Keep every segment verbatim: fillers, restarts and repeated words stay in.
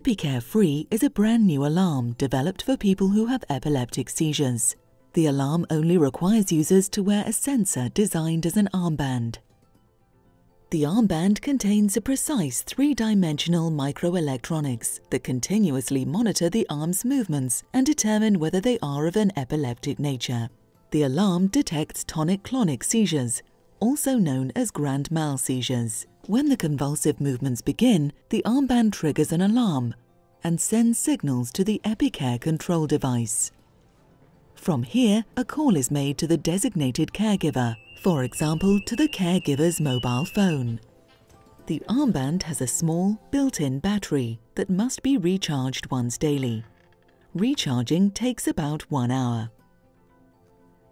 Epi-Care Free is a brand new alarm developed for people who have epileptic seizures. The alarm only requires users to wear a sensor designed as an armband. The armband contains a precise three-dimensional microelectronics that continuously monitor the arm's movements and determine whether they are of an epileptic nature. The alarm detects tonic-clonic seizures, also known as grand mal seizures. When the convulsive movements begin, the armband triggers an alarm and sends signals to the Epi-Care control device. From here, a call is made to the designated caregiver, for example, to the caregiver's mobile phone. The armband has a small, built-in battery that must be recharged once daily. Recharging takes about one hour.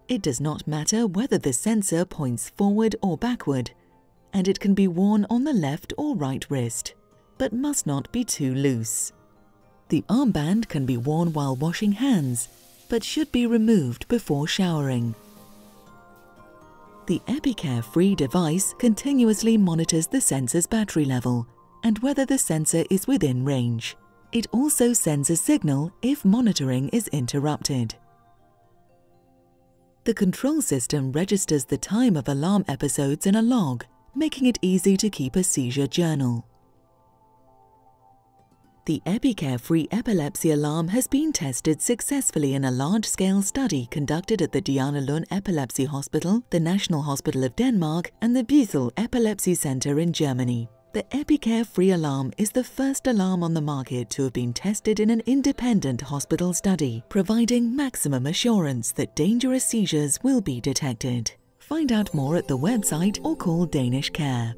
It does not matter whether the sensor points forward or backward, and it can be worn on the left or right wrist, but must not be too loose. The armband can be worn while washing hands, but should be removed before showering. The Epi-Care Free device continuously monitors the sensor's battery level and whether the sensor is within range. It also sends a signal if monitoring is interrupted. The control system registers the time of alarm episodes in a log, making it easy to keep a seizure journal. The Epi-Care Free epilepsy alarm has been tested successfully in a large-scale study conducted at the Diana Lund Epilepsy Hospital, the National Hospital of Denmark, and the Biesel Epilepsy Centre in Germany. The Epi-Care Free alarm is the first alarm on the market to have been tested in an independent hospital study, providing maximum assurance that dangerous seizures will be detected. Find out more at the website or call Danish Care.